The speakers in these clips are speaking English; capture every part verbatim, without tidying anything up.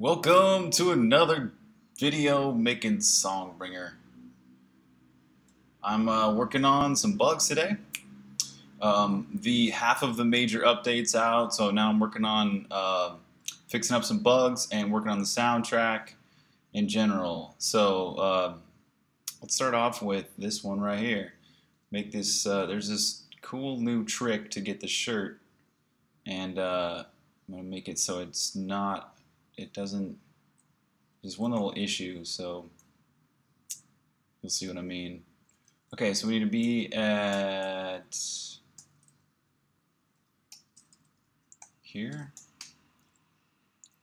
Welcome to another video making Songbringer. I'm uh, working on some bugs today. Um, the half of the major updates out, so now I'm working on uh, fixing up some bugs and working on the soundtrack in general. So uh, let's start off with this one right here. Make this. Uh, there's this cool new trick to get the shirt, and uh, I'm gonna make it so it's not. It doesn't, there's one little issue, so you'll see what I mean. Okay, so we need to be at here.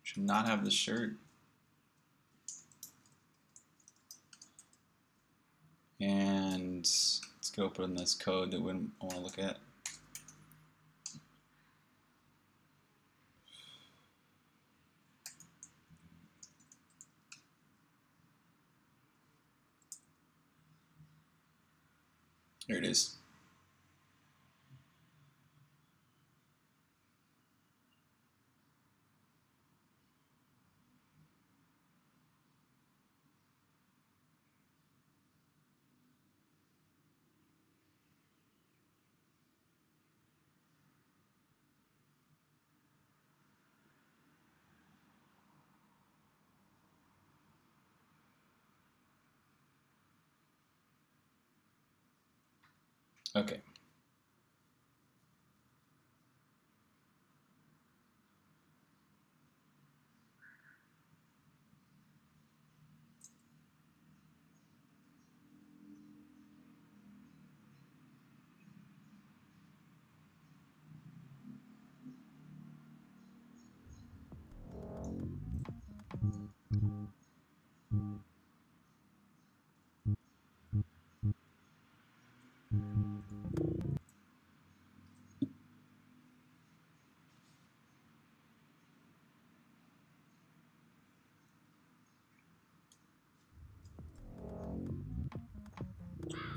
Should not have the shirt. And let's go put in this code that we don't want to look at. There it is. Okay.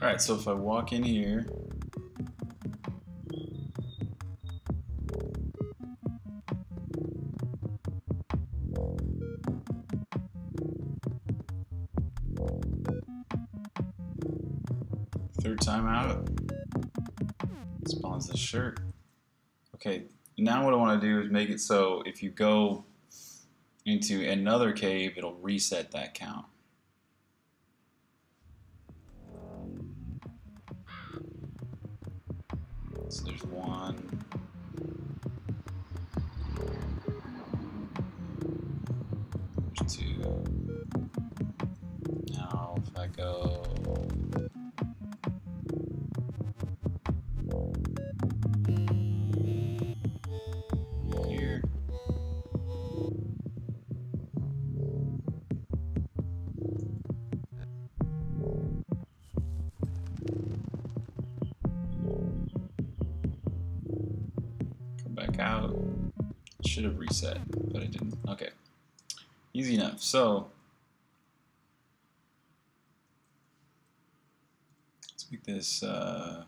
Alright, so if I walk in here, third time out, spawns the shirt. Okay, now what I want to do is make it so if you go into another cave, it'll reset that count. So there's one. There's two. Now if I go here, out. It should have reset, but it didn't. Okay. Easy enough. So let's make this uh,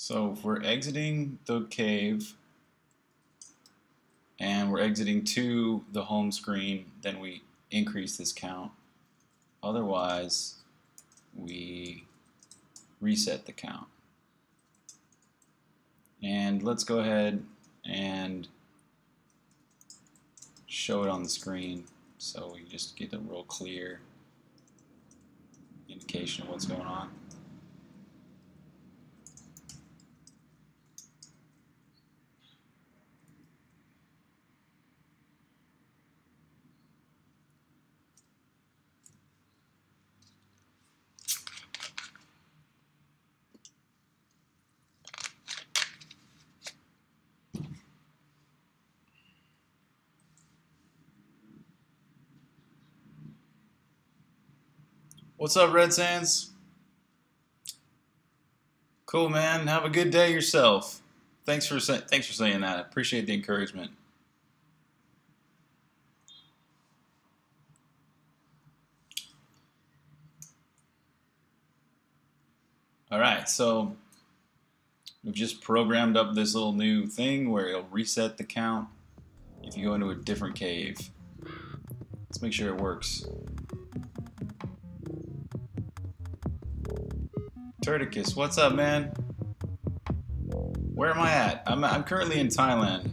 So if we're exiting the cave and we're exiting to the home screen, then we increase this count. Otherwise, we reset the count. And let's go ahead and show it on the screen so we just get a real clear indication of what's going on. What's up, Red Sands? Cool, man. Have a good day yourself. Thanks for thanks for saying that. I appreciate the encouragement. All right, so we've just programmed up this little new thing where it'll reset the count if you go into a different cave. Let's make sure it works. Turticus, what's up, man? Where am I at? I'm, I'm currently in Thailand.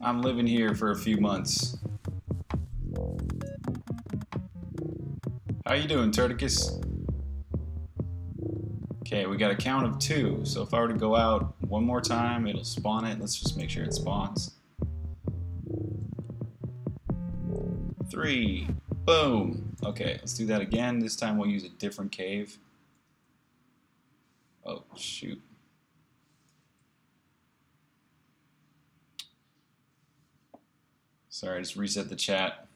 I'm living here for a few months. How you doing, Turticus? Okay, we got a count of two. So if I were to go out one more time, it'll spawn it. Let's just make sure it spawns. Three. Boom. Okay, let's do that again. This time we'll use a different cave. Oh, shoot. Sorry, I just reset the chat.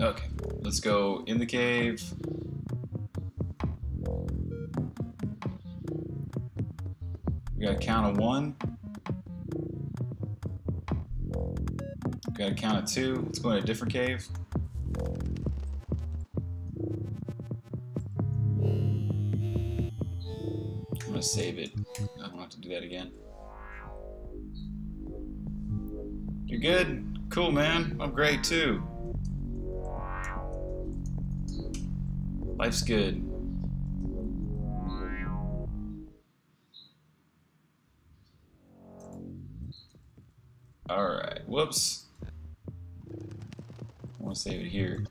Okay, let's go in the cave. We got a count of one. Got a count of two. Let's go in a different cave. I'm gonna save it. I don't have to do that again. You're good? Cool, man. I'm great too. Life's good. Alright, whoops. I want to save it here.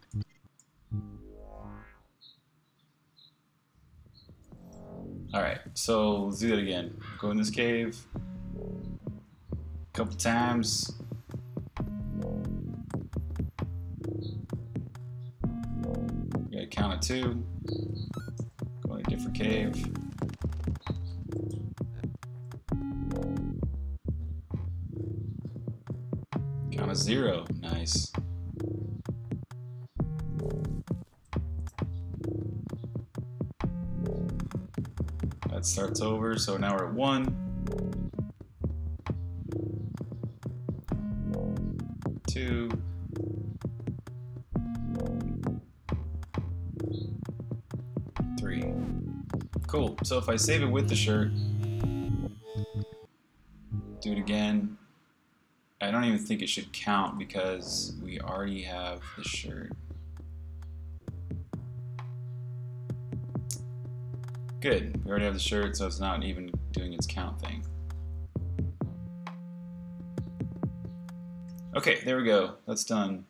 Alright, so let's do that again. Go in this cave a couple times. Got a count of two. Go in a different cave. Count of zero. Nice. Starts over, so now we're at one, two, three. Cool. So if I save it with the shirt, do it again. I don't even think it should count because we already have the shirt. Good. We already have the shirt, so it's not even doing its count thing. Okay, there we go. That's done.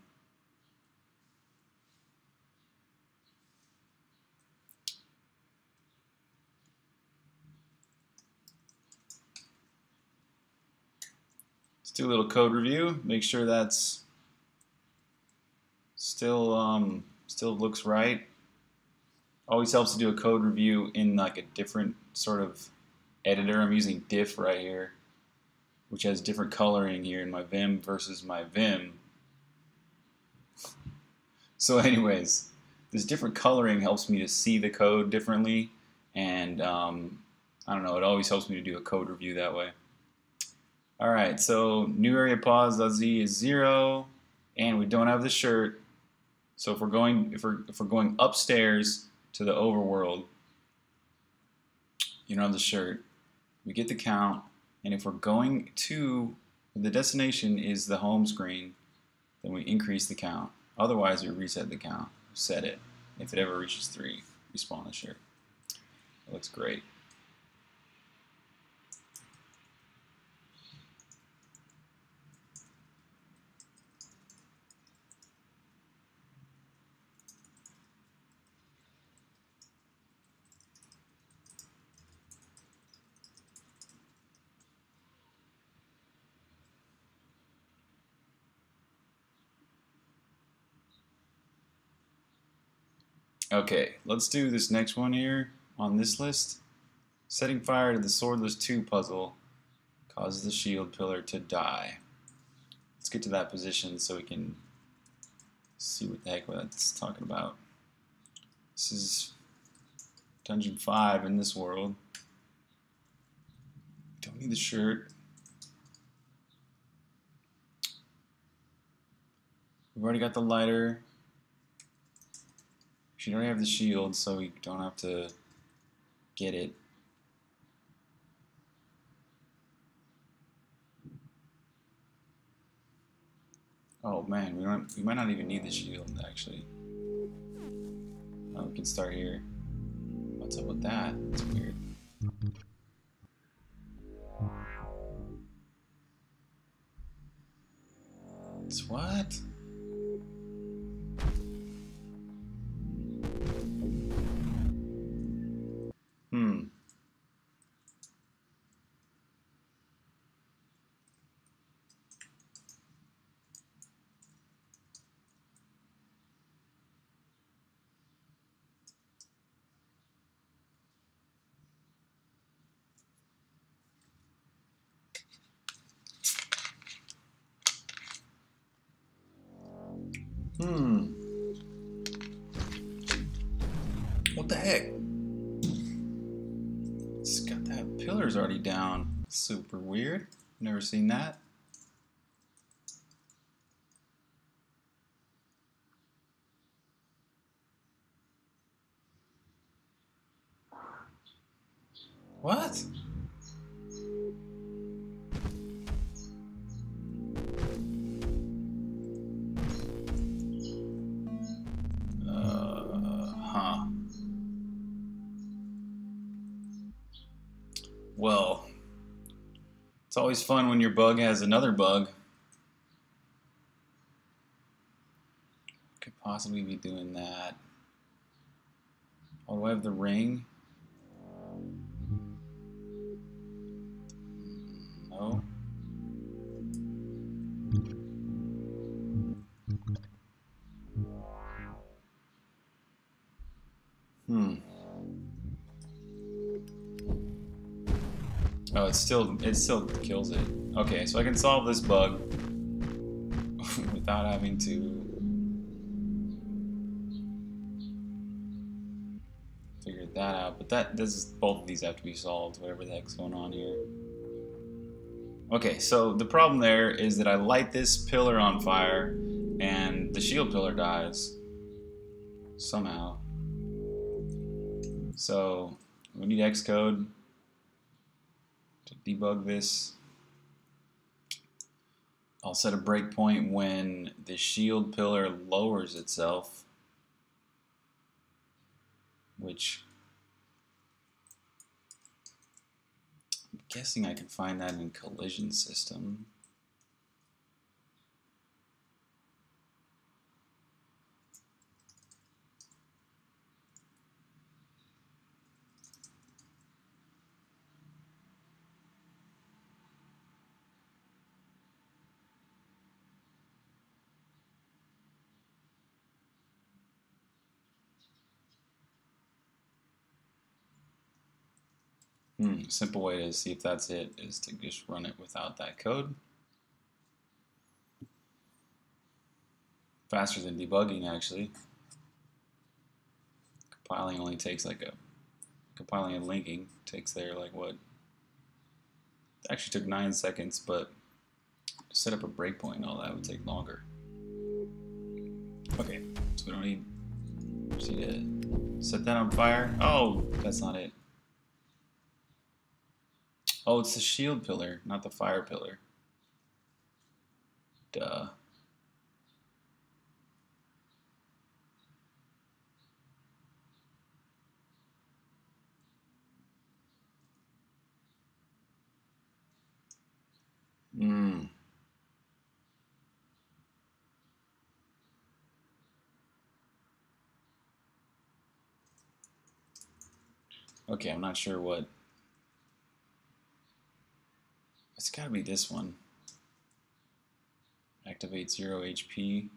Let's do a little code review. Make sure that's still um, still looks right. Always helps to do a code review in like a different sort of editor. I'm using diff right here, which has different coloring here in my Vim versus my Vim. So anyways, this different coloring helps me to see the code differently, and um, I don't know, it always helps me to do a code review that way. Alright, so new area pause.z is zero, and we don't have the shirt. So if we're going if we're if we're going upstairs to the overworld, you know, the shirt, we get the count, and if we're going to If the destination is the home screen, then we increase the count. Otherwise, we reset the count, set it. If it ever reaches three, respawn the shirt. It looks great. Okay, let's do this next one here on this list. Setting fire to the Swordless two puzzle causes the shield pillar to die. Let's get to that position so we can see what the heck that's talking about. This is Dungeon five in this world. Don't need the shirt. We've already got the lighter. You don't have the shield, so we don't have to get it. Oh man, we don't, we might not even need the shield actually. Oh, we can start here. What's up with that? That's weird. It's what? Hmm. What the heck? It's got that pillar's already down. Super weird. Never seen that. What? Well, it's always fun when your bug has another bug. Could possibly be doing that. Oh, do I have the ring? No. Hmm. Oh, it still, it still kills it. Okay, so I can solve this bug without having to figure that out. But that this is, both of these have to be solved, whatever the heck's going on here. Okay, so the problem there is that I light this pillar on fire and the shield pillar dies somehow. So we need Xcode to debug this. I'll set a breakpoint when the shield pillar lowers itself, which I'm guessing I can find that in collision system. Hmm, simple way to see if that's it is to just run it without that code. Faster than debugging, actually. Compiling only takes like a, compiling and linking takes there like what? It actually took nine seconds, but to set up a breakpoint and all that would take longer. Okay, so we don't need, we just need to set that on fire. Oh, that's not it. Oh, it's the shield pillar, not the fire pillar. uh, mm. Okay, I'm not sure what. It's gotta be this one. Activate zero H P.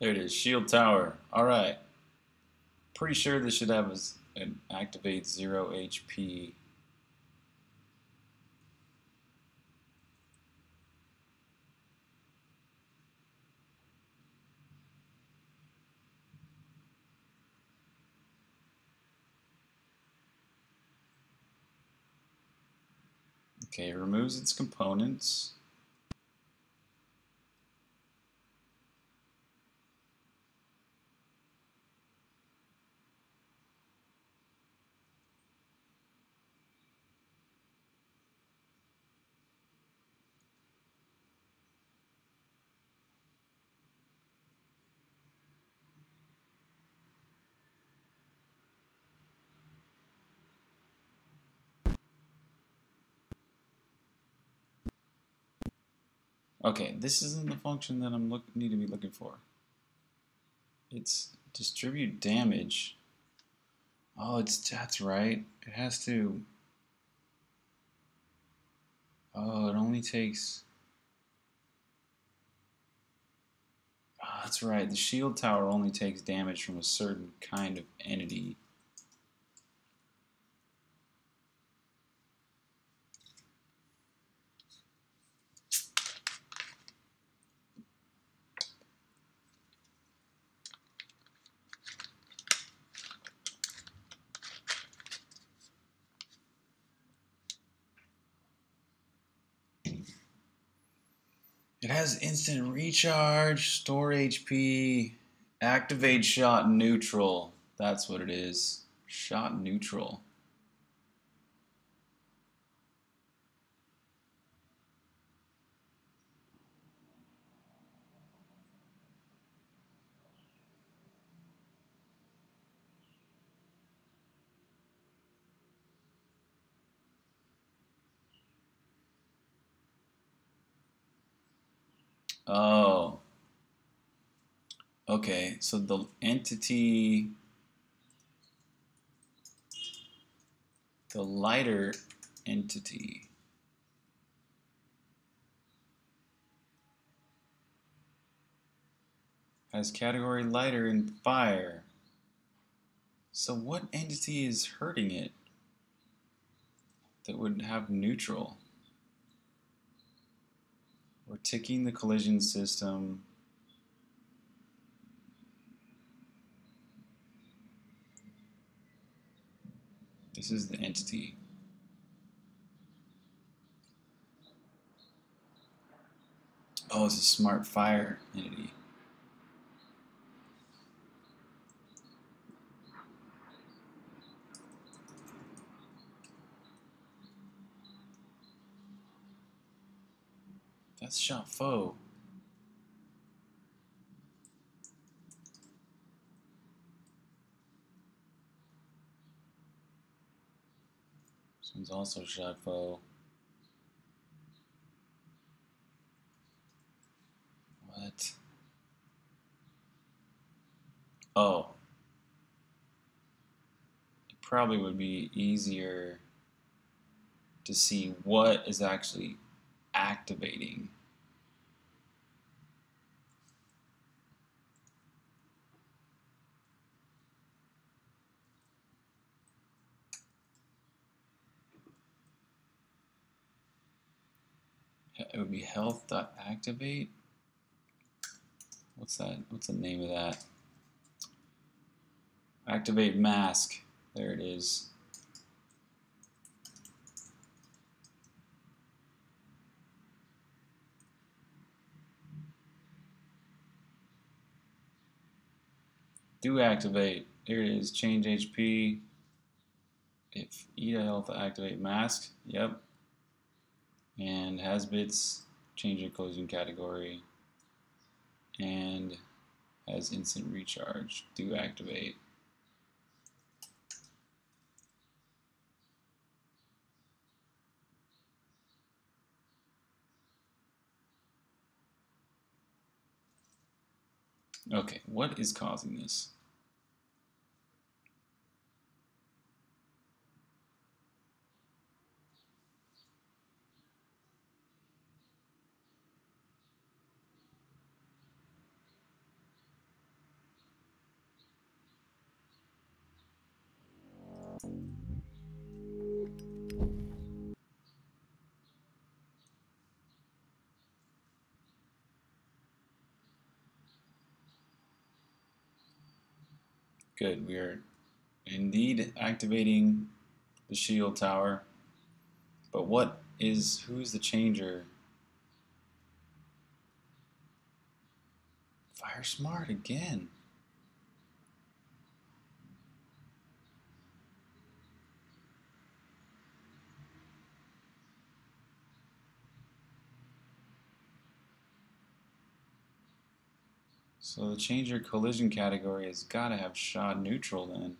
There it is, shield tower. All right. Pretty sure this should have an activate zero H P. Okay, it removes its components. Okay, this isn't the function that I'm look, need to be looking for. It's distribute damage. Oh, it's that's right. It has to. Oh, it only takes. Oh, that's right. The shield tower only takes damage from a certain kind of entity. It has instant recharge, store H P, activate shot neutral. That's what it is. Shot neutral. Oh, okay, so the entity, the lighter entity. Has category lighter in fire. So what entity is hurting it that would have neutral? We're ticking the collision system. This is the entity. Oh, it's a smart fire entity. That's shot foe. This one's also shot foe. What? Oh. It probably would be easier to see what is actually activating. It would be health.activate. What's that? What's the name of that? Activate mask. There it is. Do activate. Here it is. Change H P. If eat a health activate mask. Yep. And has bits. Change the closing category. And has instant recharge. Do activate. Okay, what is causing this? Good, we are indeed activating the shield tower, but what is, who's the changer? Fire smart again. So the change your collision category has got to have shot neutral then.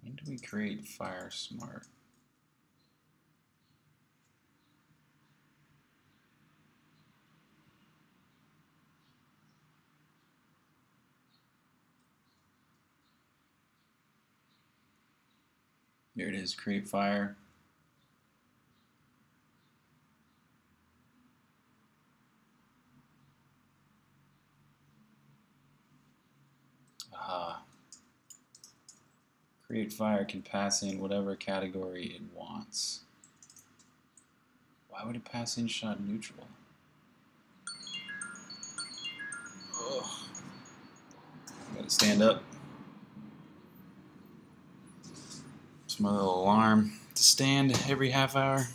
When do we create fire smart? Here it is, create fire. Aha. Create fire can pass in whatever category it wants. Why would it pass in shot neutral? Oh. Gotta stand up. My little alarm to stand every half hour.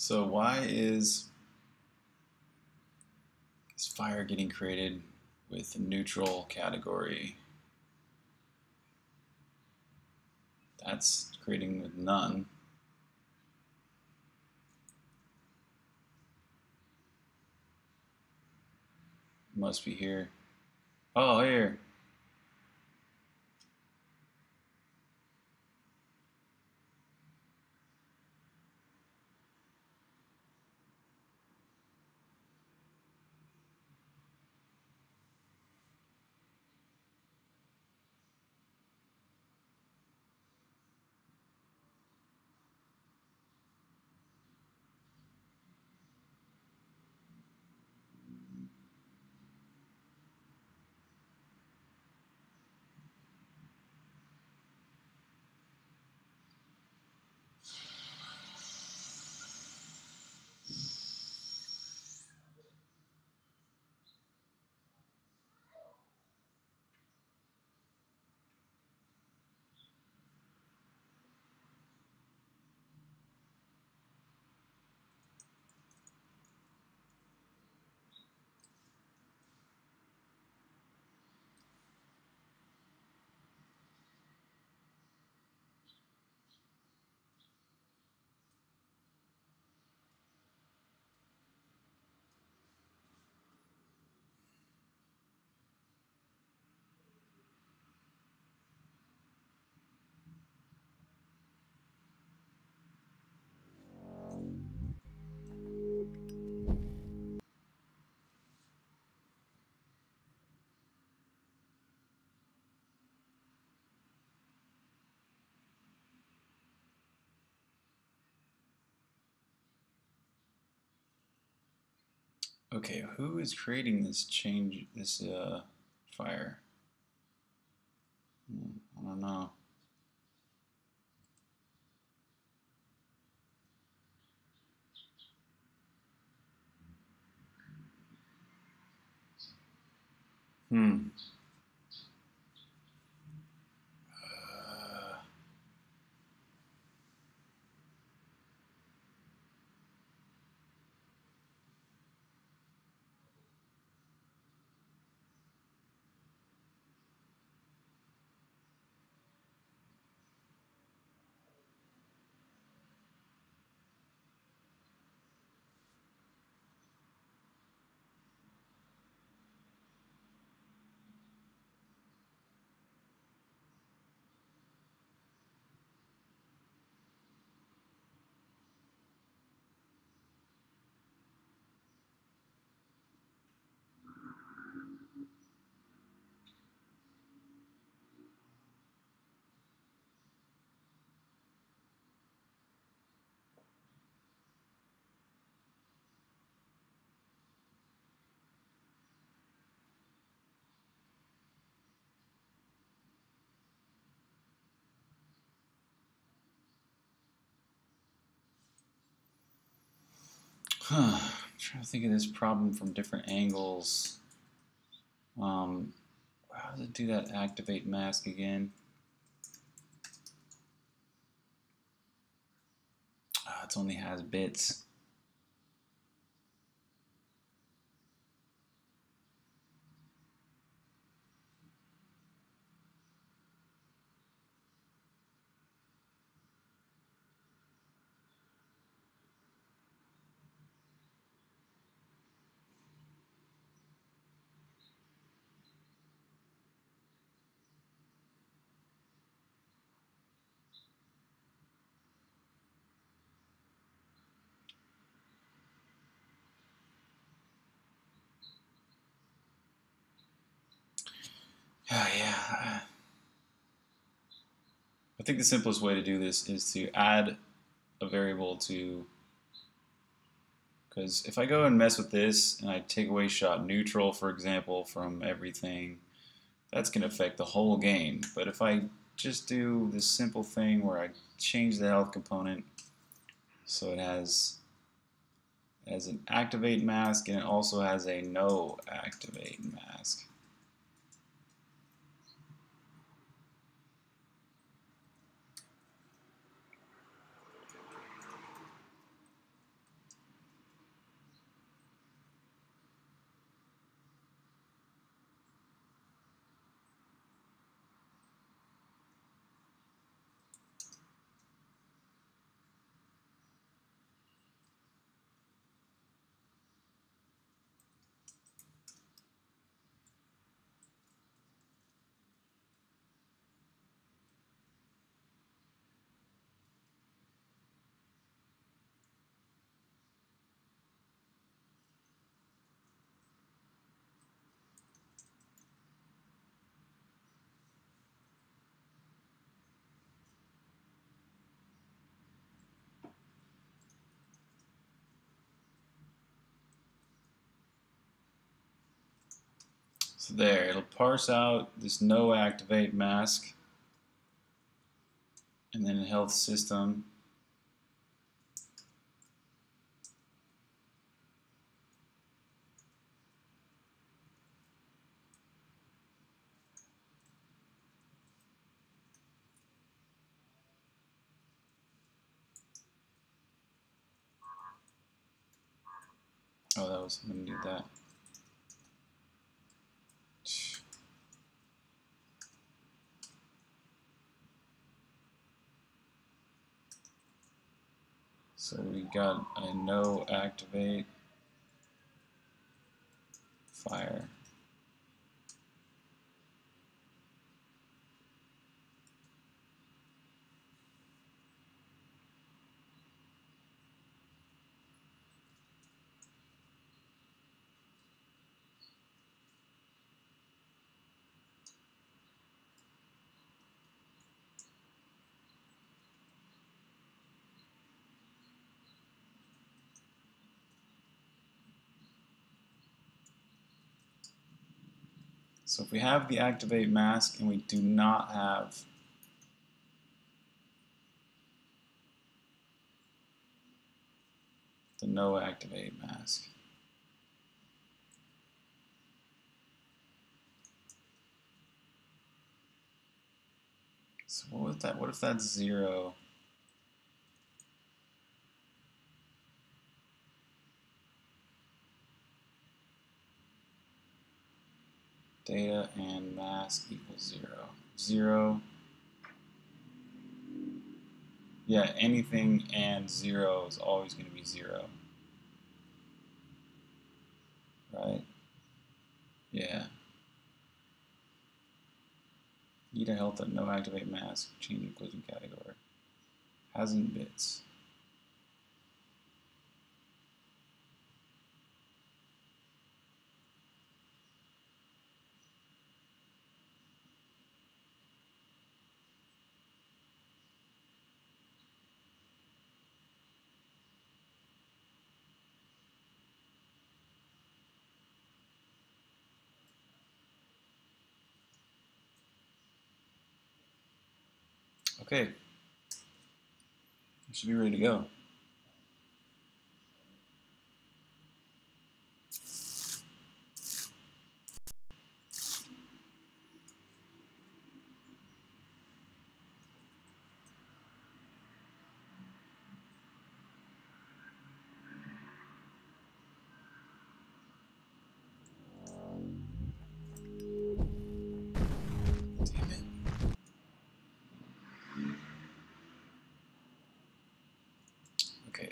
So why is, is fire getting created with neutral category? That's creating with none. Must be here. Oh, here. Okay, who is creating this change, this uh, fire? I don't know. Hmm. Huh, I'm trying to think of this problem from different angles. Um, how does it do that activate mask again? Ah, it only has bits. I think the simplest way to do this is to add a variable to, because if I go and mess with this and I take away shot neutral, for example, from everything, that's going to affect the whole game. But if I just do this simple thing where I change the health component so it has as an activate mask and it also has a no activate mask. There, it'll parse out this no activate mask and then health system. Oh, that was, I'm gonna do that. So we got a no activate fire. So if we have the activate mask and we do not have the no activate mask, so what was that? What if that's zero? Data and mask equals zero. Zero. Yeah, anything and zero is always going to be zero. Right? Yeah. Need a health of no activate mask, change inclusion category. Hasn't bits. Okay, we should be ready to go.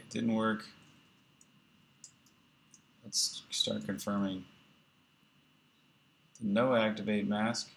Didn't work. Let's start confirming the no activate mask.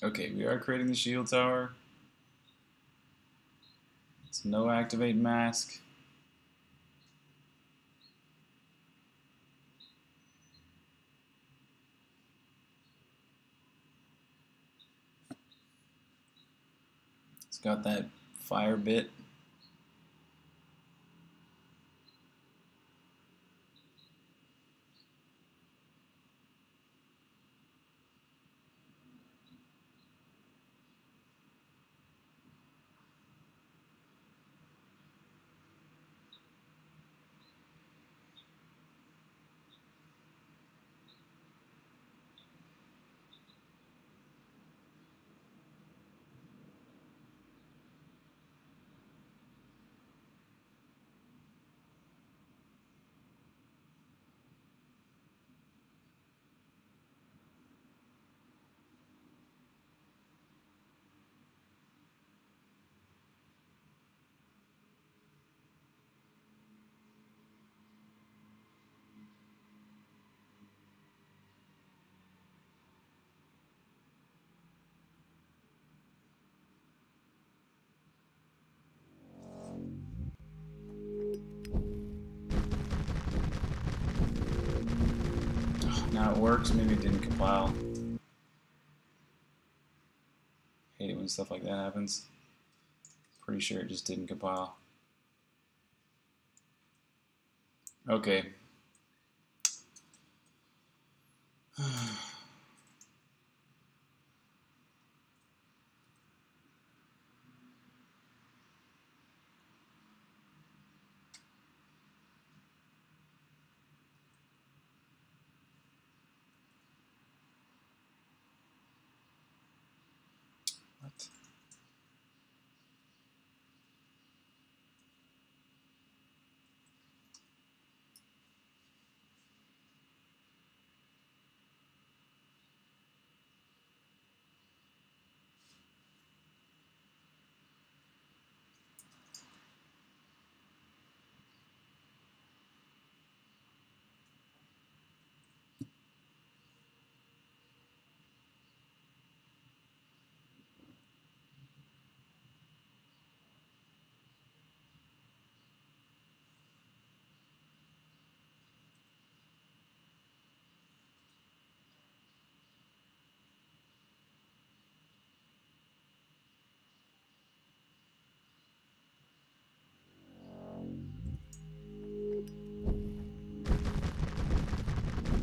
Okay, we are creating the shield tower. It's no activate mask. It's got that fire bit. Now it works, maybe it didn't compile. Hate it when stuff like that happens. Pretty sure it just didn't compile. Okay.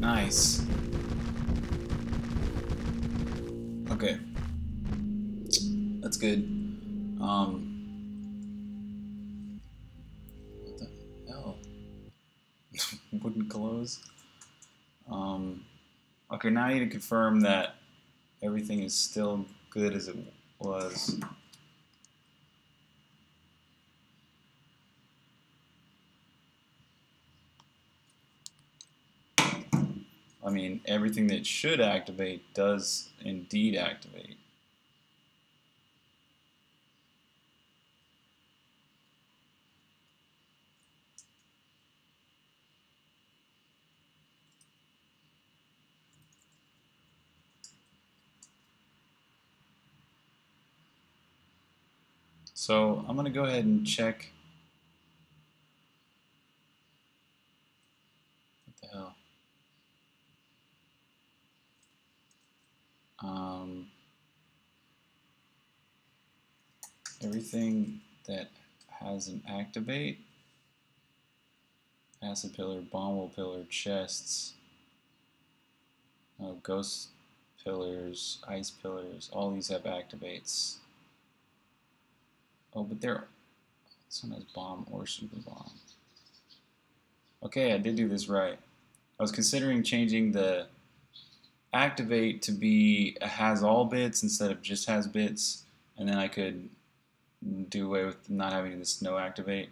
Nice. Okay. That's good. Um, what the hell? Wouldn't close. Um, okay, now I need to confirm that everything is still good as it was. I mean, everything that should activate does indeed activate. So I'm going to go ahead and check. What the hell? Um, everything that has an activate, acid pillar, bomb pillar, chests, oh, ghost pillars, ice pillars, all these have activates. Oh, but they're, this one has bomb or super bomb. Okay, I did do this right. I was considering changing the activate to be a has all bits instead of just has bits, and then I could do away with not having this no activate.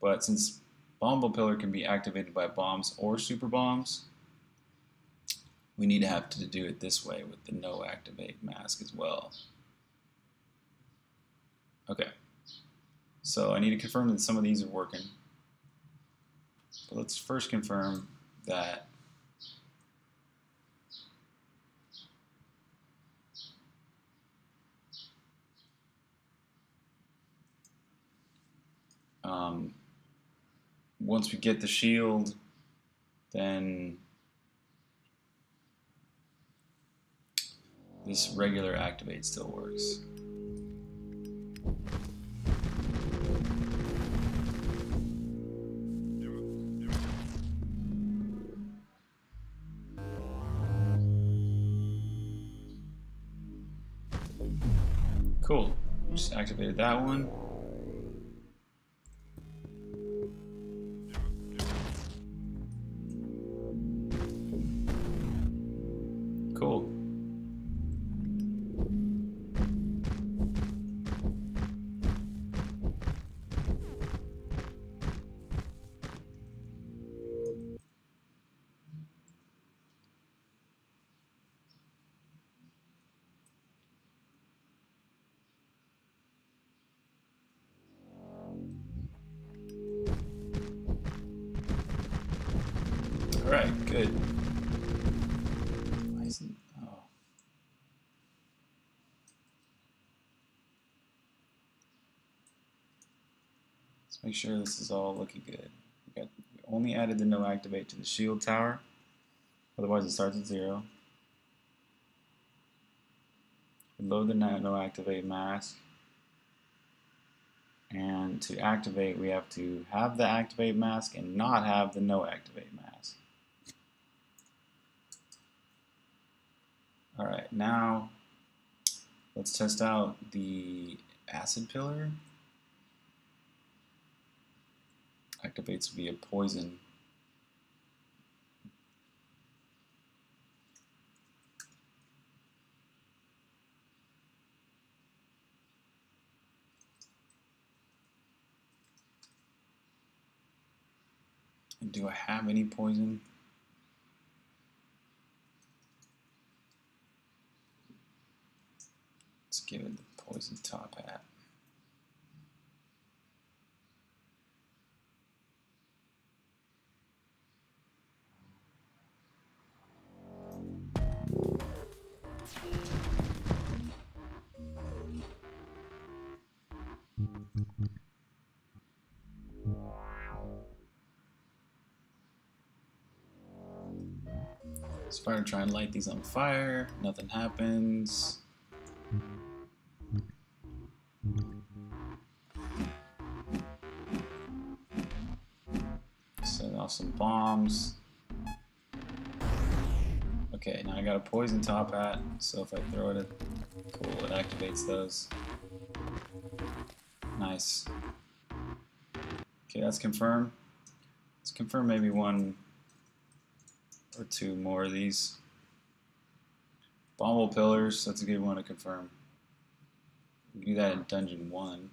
But since bomb pillar can be activated by bombs or super bombs, we need to have to do it this way with the no activate mask as well. Okay, so I need to confirm that some of these are working, but let's first confirm that Um, once we get the shield, then this regular activate still works. Cool, just activated that one. Cool. All right, good. Why isn't, oh. Let's make sure this is all looking good. We got we only added the no activate to the shield tower. Otherwise it starts at zero. We load the no activate mask. And to activate, we have to have the activate mask and not have the no activate mask. All right, now let's test out the acid pillar. Activates via poison. And do I have any poison? Give it the poison top hat. Let's try and light these on fire. Nothing happens. Some bombs. Okay, now I got a poison top hat, so if I throw it at, cool, it activates those. Nice. Okay, that's confirmed. Let's confirm maybe one or two more of these. Bomble pillars, that's a good one to confirm. Do that in dungeon one.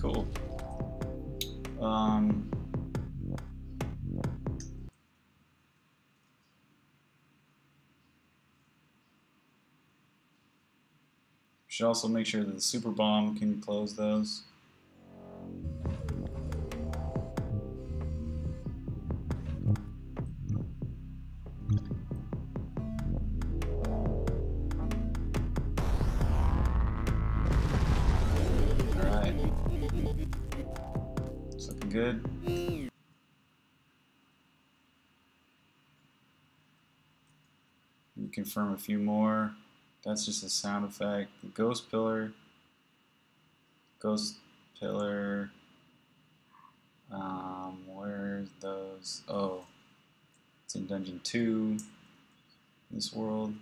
Cool. Um, should also make sure that the super bomb can close those. good. You confirm a few more. That's just a sound effect. The ghost pillar. Ghost pillar. Um, where's those? Oh, it's in Dungeon two. This world.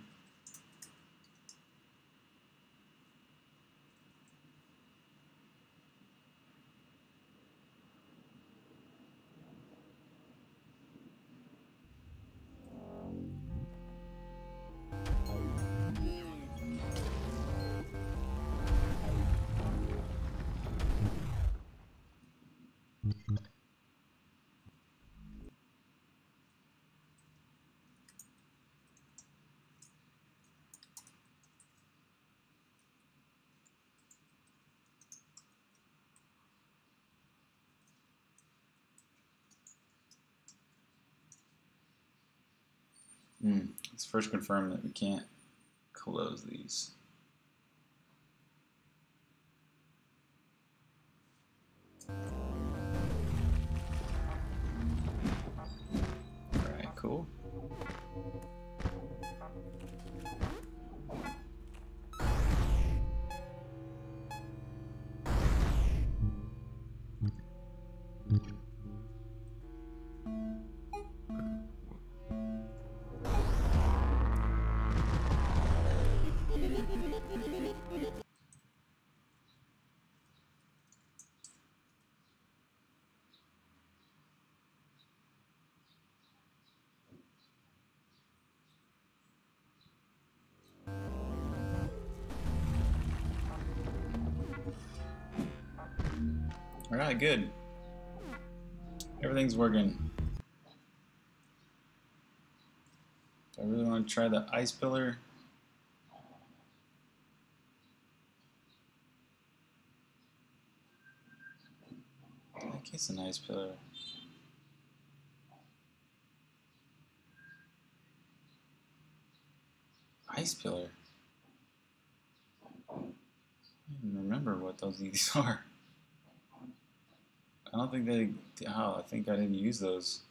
Hmm. Let's first confirm that we can't close these. Alright, cool. Alright, good. Everything's working. Do I really want to try the ice pillar? I think it's an ice pillar. Ice pillar? I don't even remember what those these are. I don't think they, oh, I think I didn't use those.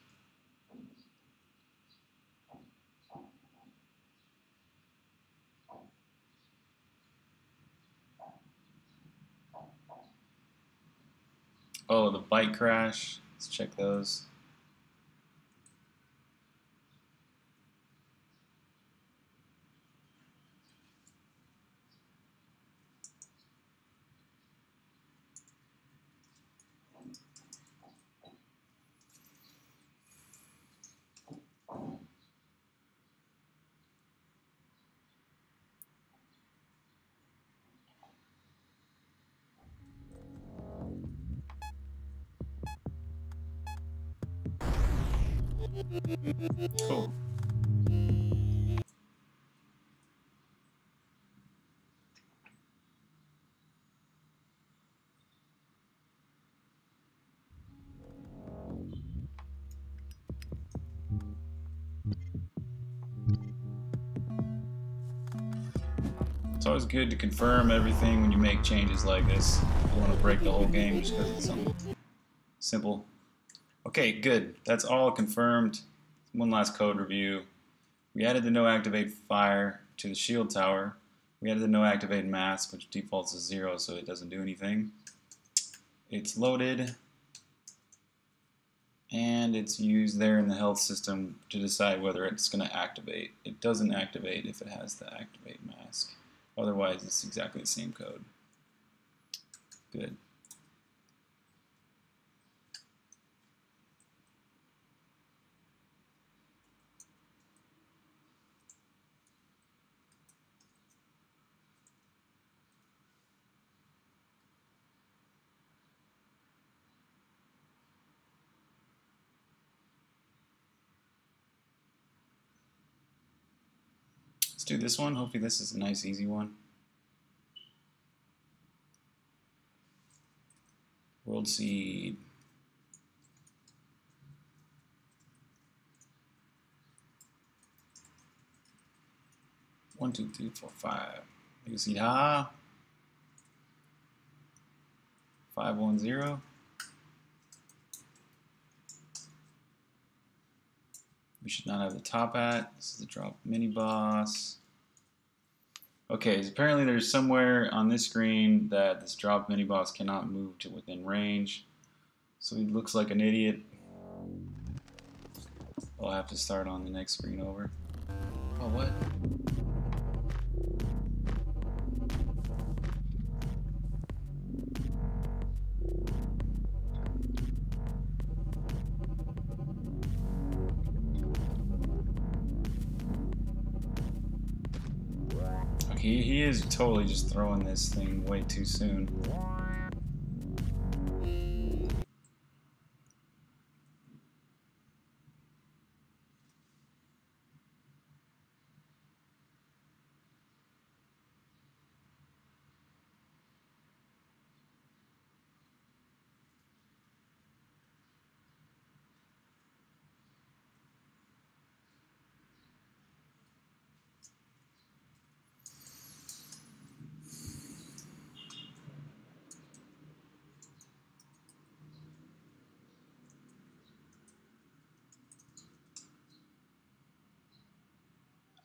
Oh, the bike crash. Let's check those. Cool. It's always good to confirm everything when you make changes like this. You don't want to break the whole game just because it's something simple. Okay, good. That's all confirmed. One last code review. We added the no activate fire to the shield tower. We added the no activate mask, which defaults to zero, so it doesn't do anything. It's loaded, and it's used there in the health system to decide whether it's going to activate. It doesn't activate if it has the activate mask. Otherwise, it's exactly the same code. Good. Let's do this one. Hopefully this is a nice easy one. World seed. One, two, three, four, five. Mega seed ha. Five one zero. We should not have the top hat. This is the drop mini boss. Okay, so apparently there's somewhere on this screen that this drop mini boss cannot move to within range. So he looks like an idiot. I'll have to start on the next screen over. Oh, what? He, he is totally just throwing this thing way too soon.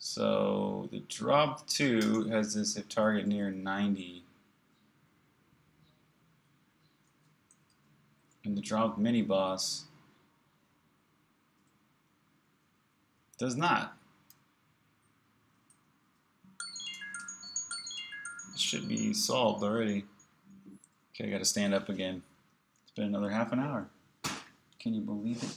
So the drop two has this if target near ninety. And the drop mini boss does not. It should be solved already. Okay, I gotta stand up again. It's been another half an hour. Can you believe it?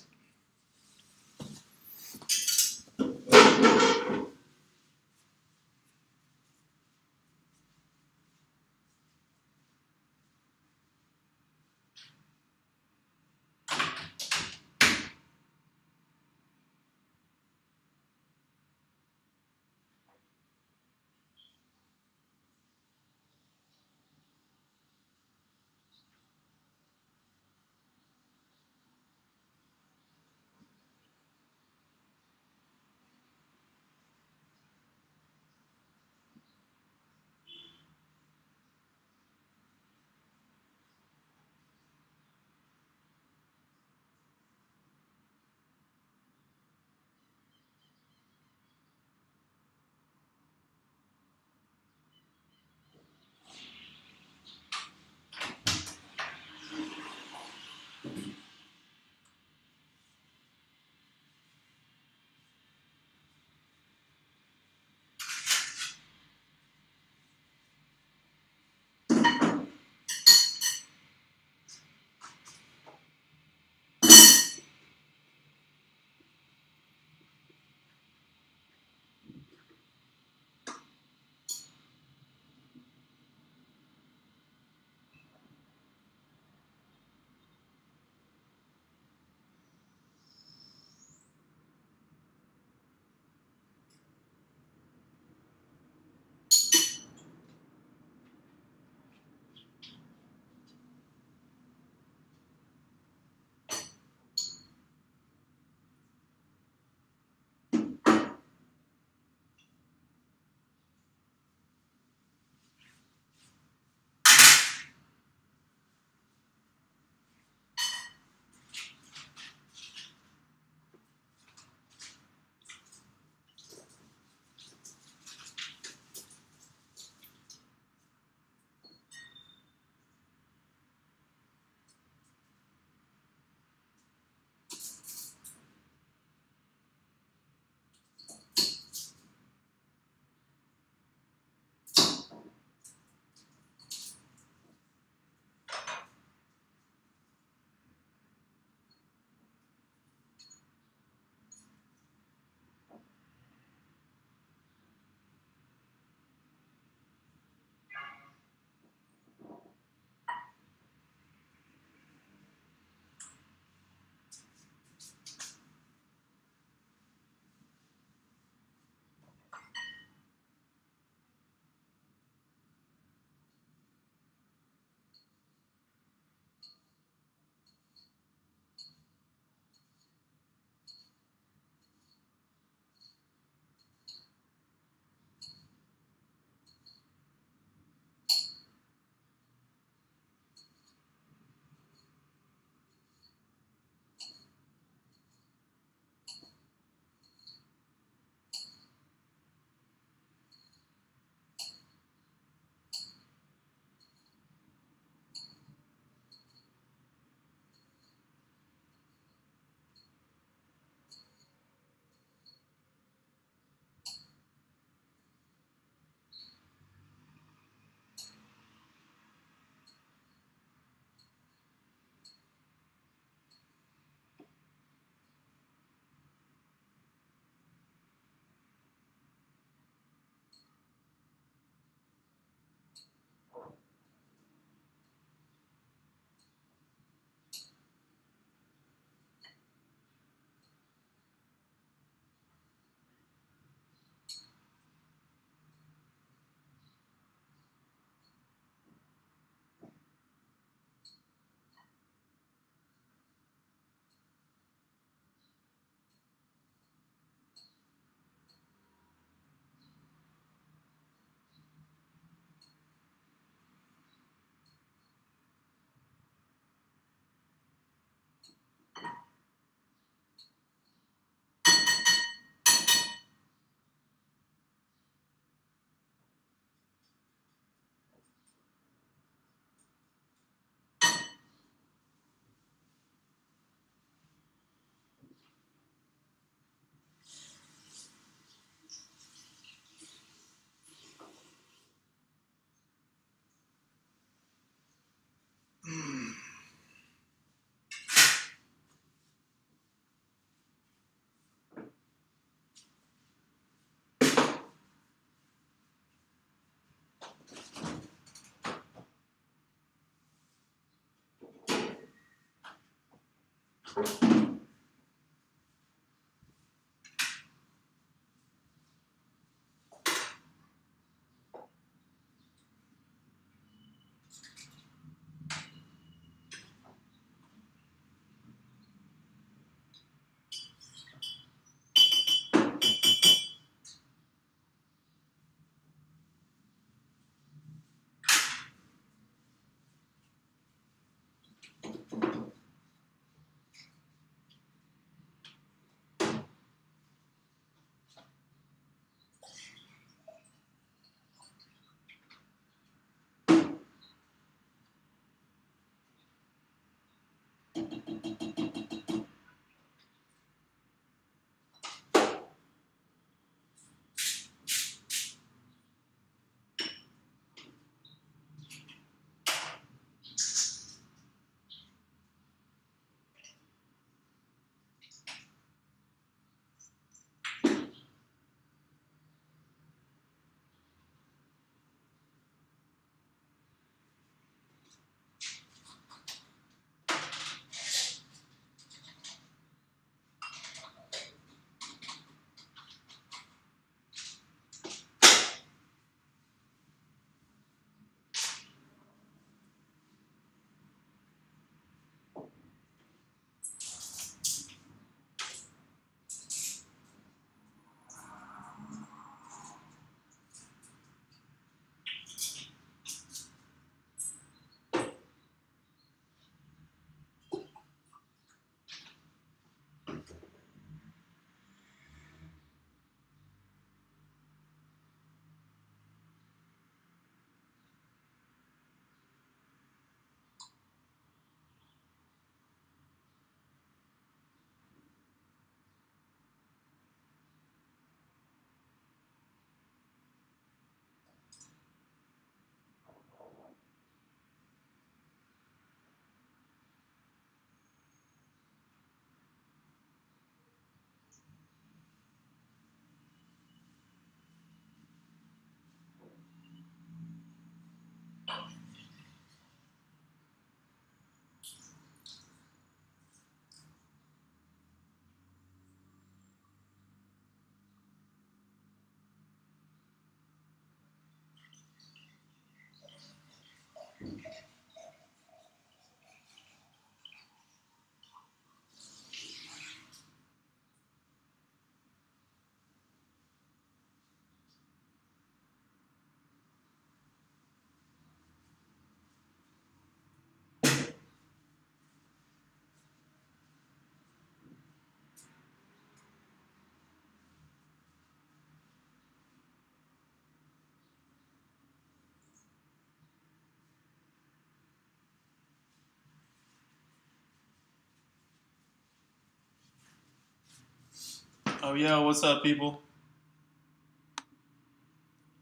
Oh yeah, what's up people?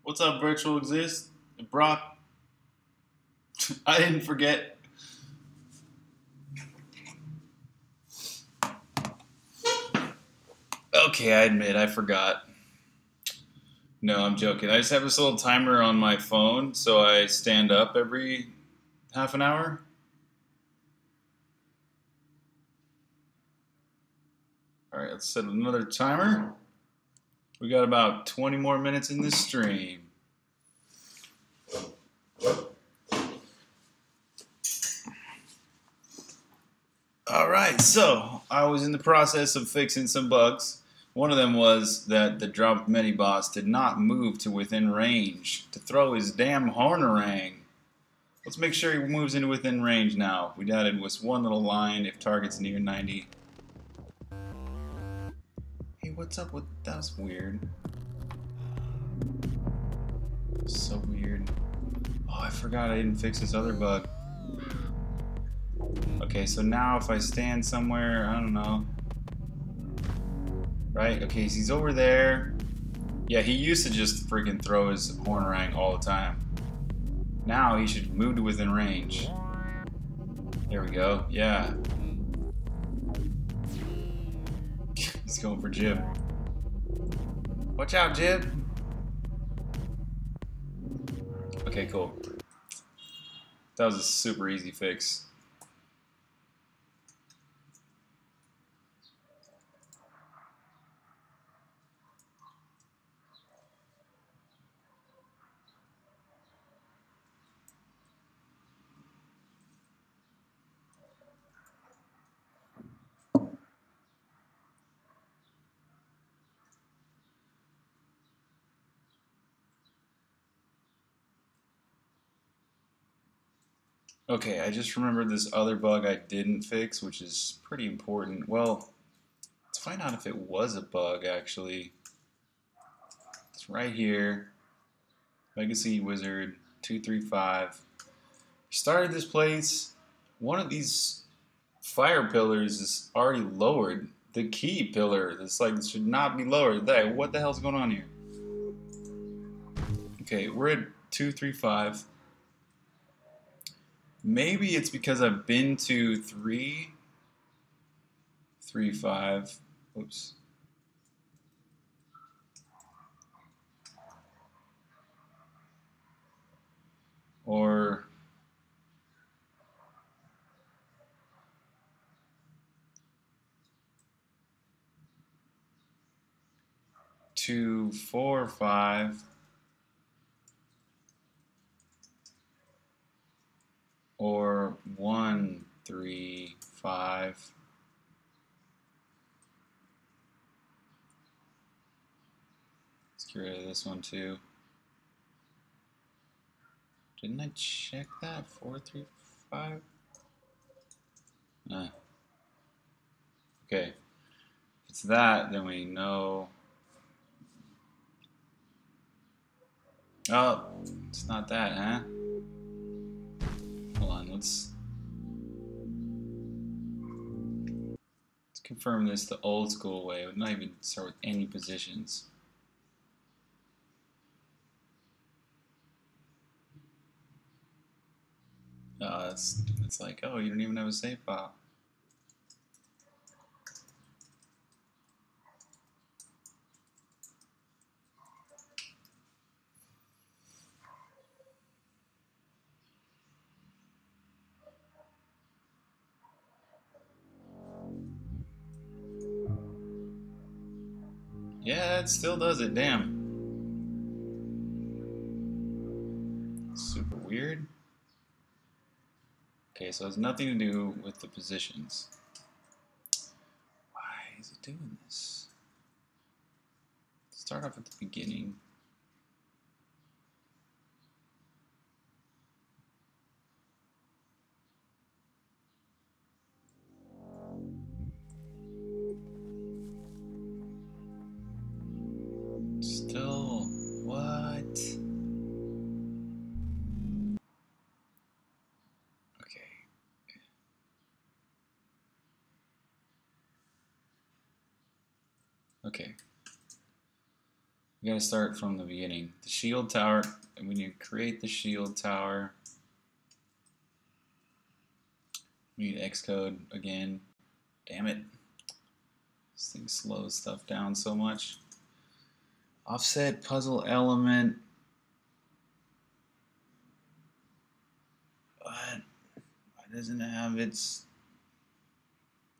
What's up Virtual Exist and Brock? I didn't forget. Okay, I admit I forgot. No, I'm joking. I just have this little timer on my phone, so I stand up every half an hour. All right, let's set another timer. We got about twenty more minutes in this stream. All right, so I was in the process of fixing some bugs. One of them was that the dropped mini boss did not move to within range to throw his damn hornerang. Let's make sure he moves into within range now. We added was one little line if target's near ninety. What's up with that's weird. So weird. Oh, I forgot I didn't fix this other bug. Okay, so now if I stand somewhere, I don't know. Right? Okay, so he's over there. Yeah, he used to just freaking throw his hornerang all the time. Now he should move to within range. There we go. Yeah. He's going for Jib. Watch out, Jib! Okay, cool. That was a super easy fix. Okay, I just remembered this other bug I didn't fix, which is pretty important. Well, let's find out if it was a bug, actually. It's right here. Legacy Wizard two three five. Started this place. One of these fire pillars is already lowered. The key pillar, that's like, it should not be lowered. Hey, what the hell's going on here? Okay, we're at two three five. Maybe it's because I've been to three, three, five. Oops. Or two, four, five. Or one, three, five. Let's get rid of this one too. Didn't I check that? Four, three, five? Ah. Okay. If it's that, then we know. Oh, it's not that, huh? Let's confirm this the old school way. We'd not even start with any positions. Uh, it's, it's like, oh, you don't even have a save file. Yeah, it still does it, damn. Super weird. Okay, so it has nothing to do with the positions. Why is it doing this? Start off at the beginning. Okay, we gotta start from the beginning. The shield tower, and when you create the shield tower, we need Xcode again. Damn it. This thing slows stuff down so much. Offset, puzzle element. What? Why doesn't it have its...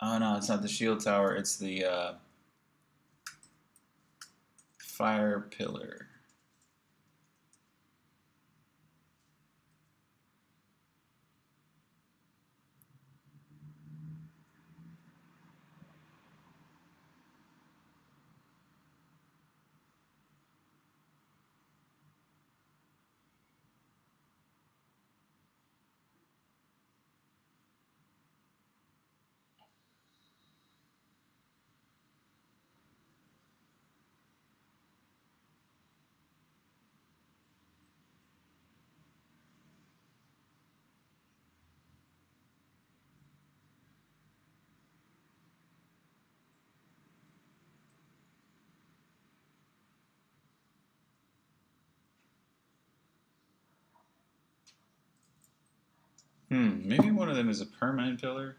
Oh no, it's not the shield tower, it's the... Uh, Fire pillar. Hmm, maybe one of them is a permanent pillar.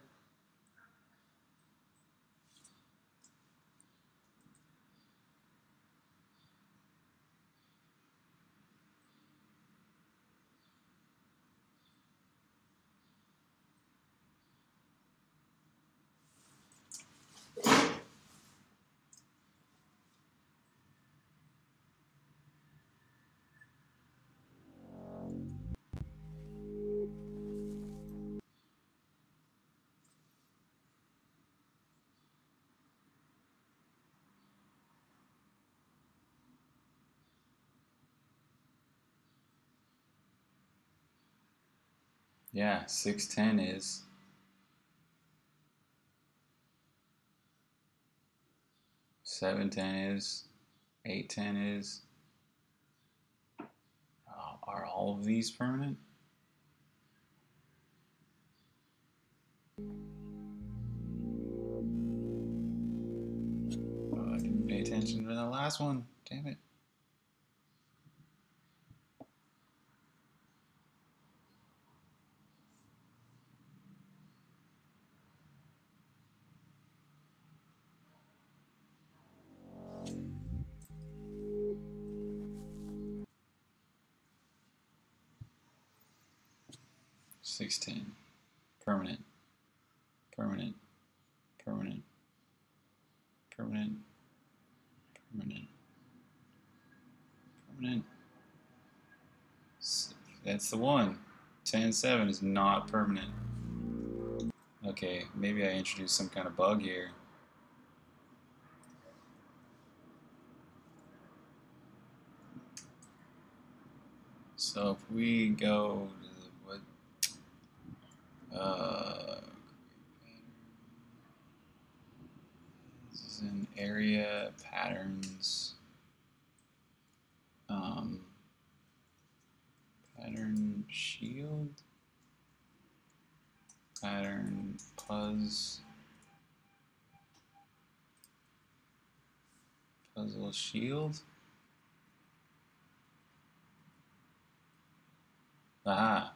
Yeah, six ten is seven ten is eight ten is uh, are all of these permanent? Oh, I didn't pay attention to the last one. Damn it. six ten. Permanent. Permanent. Permanent. Permanent. Permanent. Permanent. That's the one. ten seven is not permanent. Okay, maybe I introduced some kind of bug here. So if we go to Uh, this is in area patterns, um, pattern shield, pattern puzz, puzzle shield. Aha.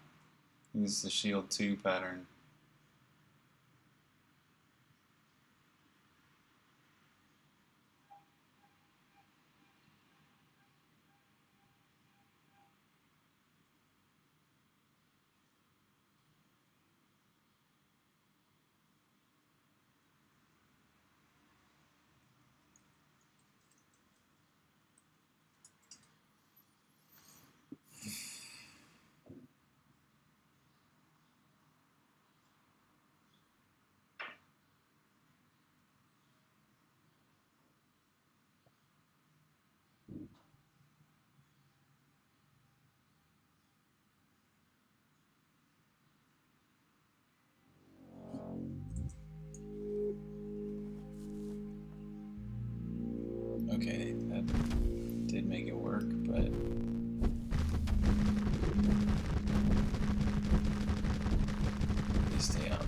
This is the shield two pattern. Okay, that did make it work, but they stay up.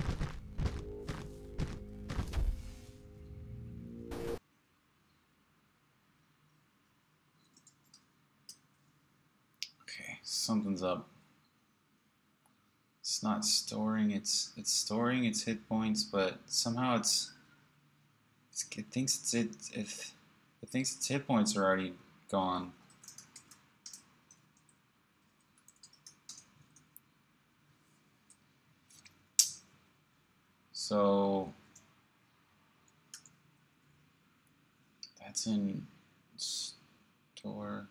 Okay, something's up. It's not storing its it's storing its hit points, but somehow it's, it's it thinks it's it if It thinks its hit points are already gone. So that's in store.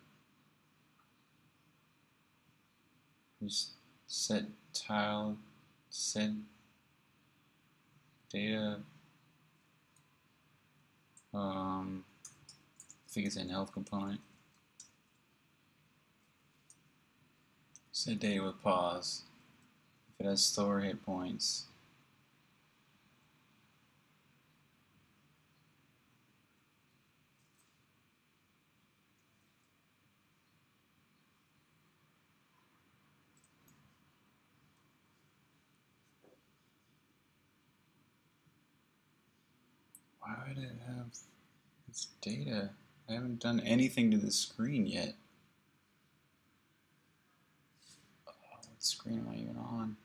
Just set tile, set data. Um. I think it's in health component. Set data with pause. If it has store hit points. Why would it have its data? I haven't done anything to the screen yet. Oh, what screen am I even on?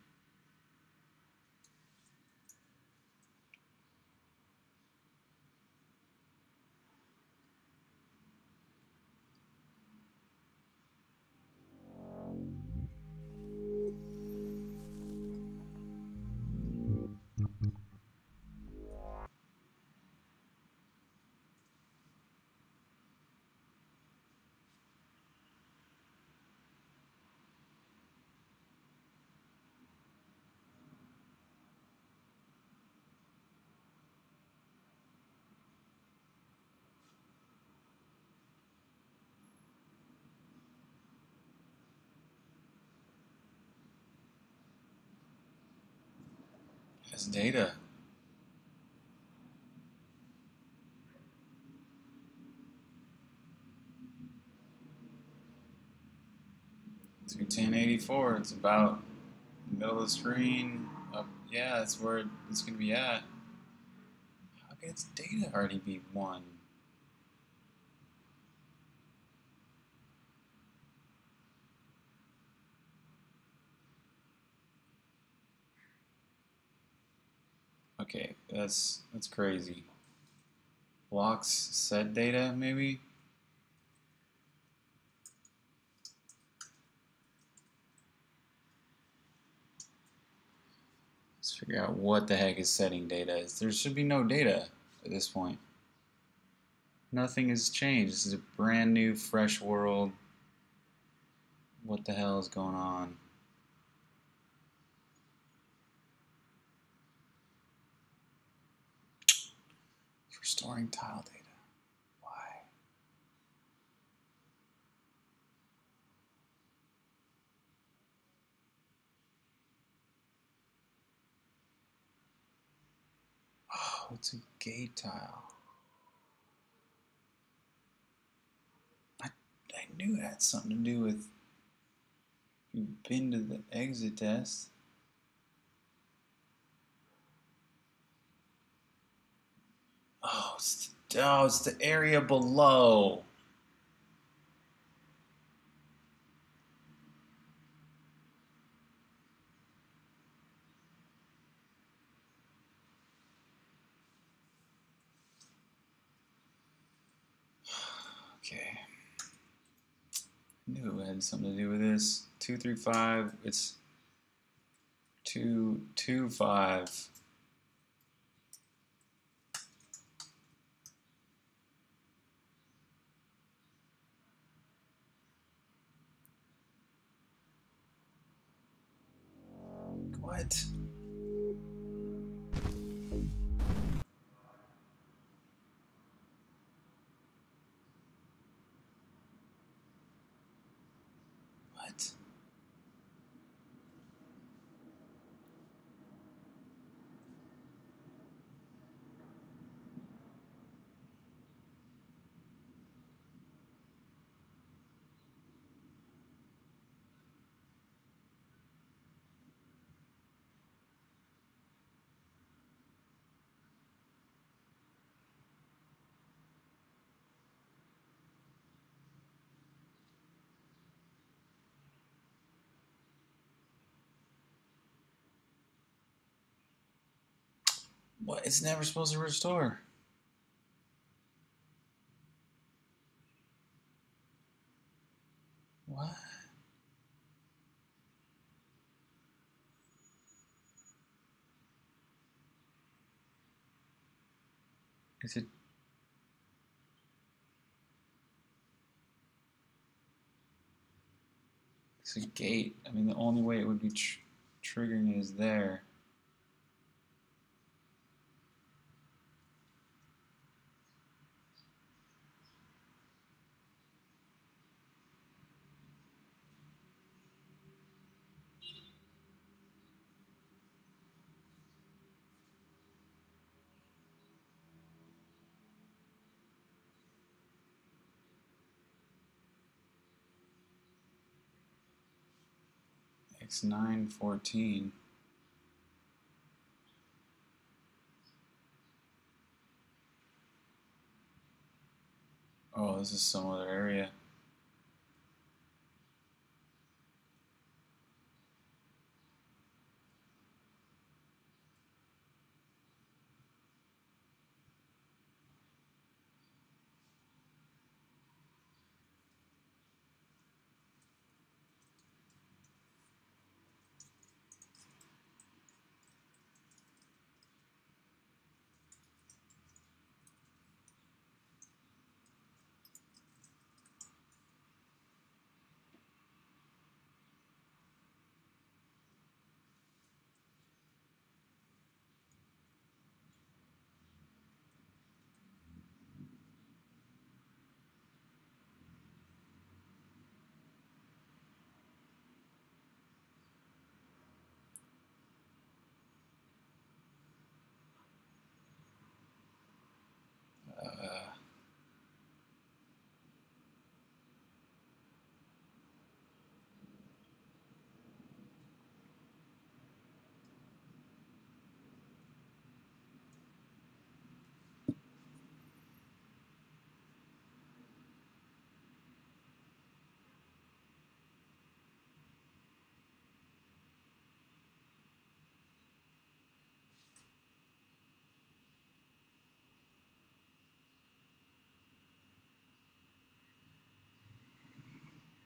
That's data. To ten eighty-four, it's about the middle of the screen. Up, yeah, that's where it's going to be at. How can its data already be one? Okay, that's that's crazy. Blocks set data, maybe? Let's figure out what the heck is setting data. There should be no data at this point. Nothing has changed. This is a brand new, fresh world. What the hell is going on? Storing tile data. Why? Oh, it's a gate tile. I, I knew it had something to do with you've been to the exit test. Oh it's, the, oh, it's the area below. Okay. I knew it had something to do with this. Two, three, five. It's two, two, five. What? What? What? It's never supposed to restore. What? Is it? It's a gate. I mean, the only way it would be tr triggering it is there. It's nine fourteen. Oh, this is some other area.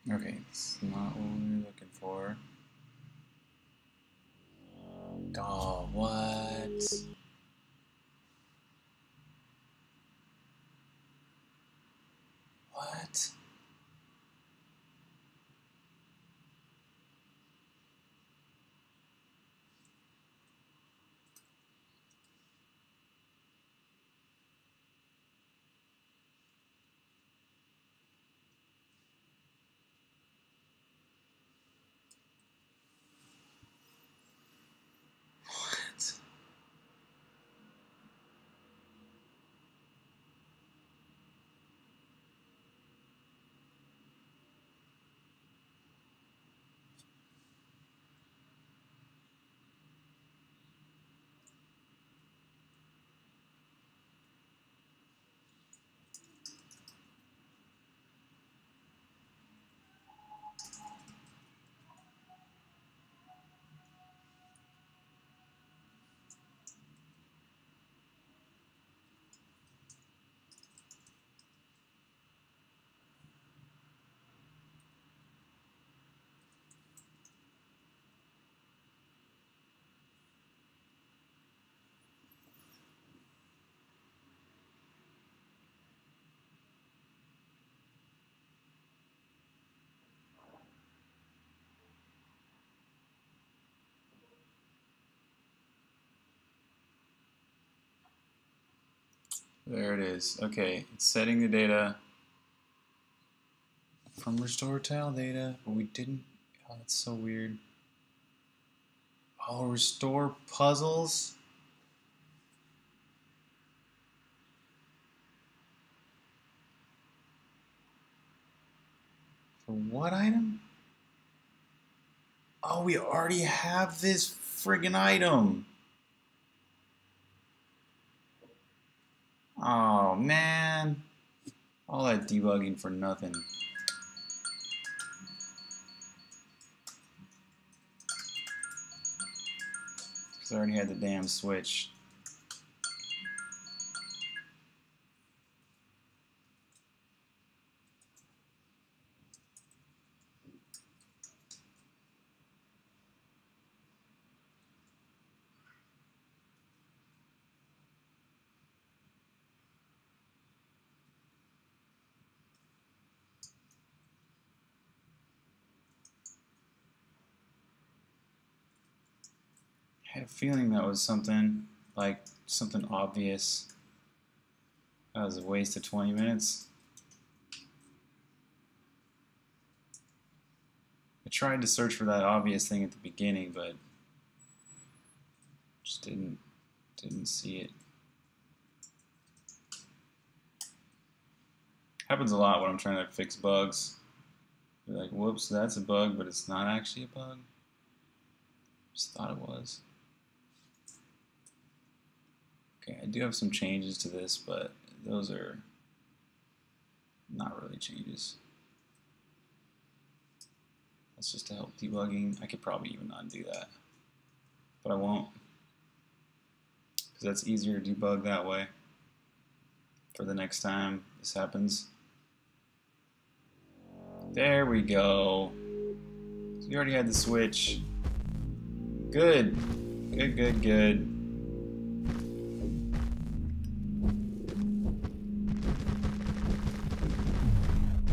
Okay, it's not what we're looking for. Oh, what? What? There it is. Okay, it's setting the data from restore tile data, but we didn't. Oh, that's so weird. Oh, restore puzzles? For what item? Oh, we already have this friggin' item. Oh man, all that debugging for nothing. Because I already had the damn switch. I had a feeling that was something, like, something obvious. That was a waste of twenty minutes. I tried to search for that obvious thing at the beginning, but just didn't, didn't see it. Happens a lot when I'm trying to fix bugs. You're like, whoops, that's a bug, but it's not actually a bug. Just thought it was. Okay, I do have some changes to this, but those are not really changes. That's just to help debugging. I could probably even not do that, but I won't, because that's easier to debug that way for the next time this happens. There we go. So you already had the switch. Good, good, good, good.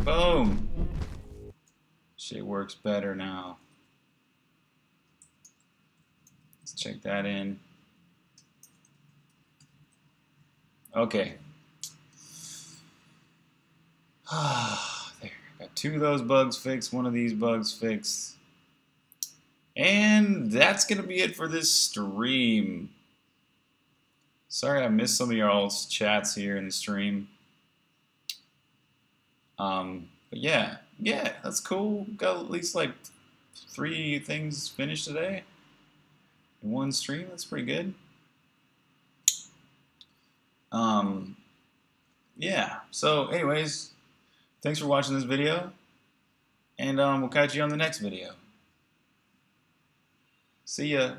Boom! Shit works better now. Let's check that in. Okay. Ah, there. Got two of those bugs fixed, one of these bugs fixed. And that's gonna be it for this stream. Sorry I missed some of y'all's chats here in the stream. Um, but yeah, yeah, that's cool. Got at least like three things finished today in one stream. That's pretty good. Um, yeah. So, anyways, thanks for watching this video, and um, we'll catch you on the next video. See ya.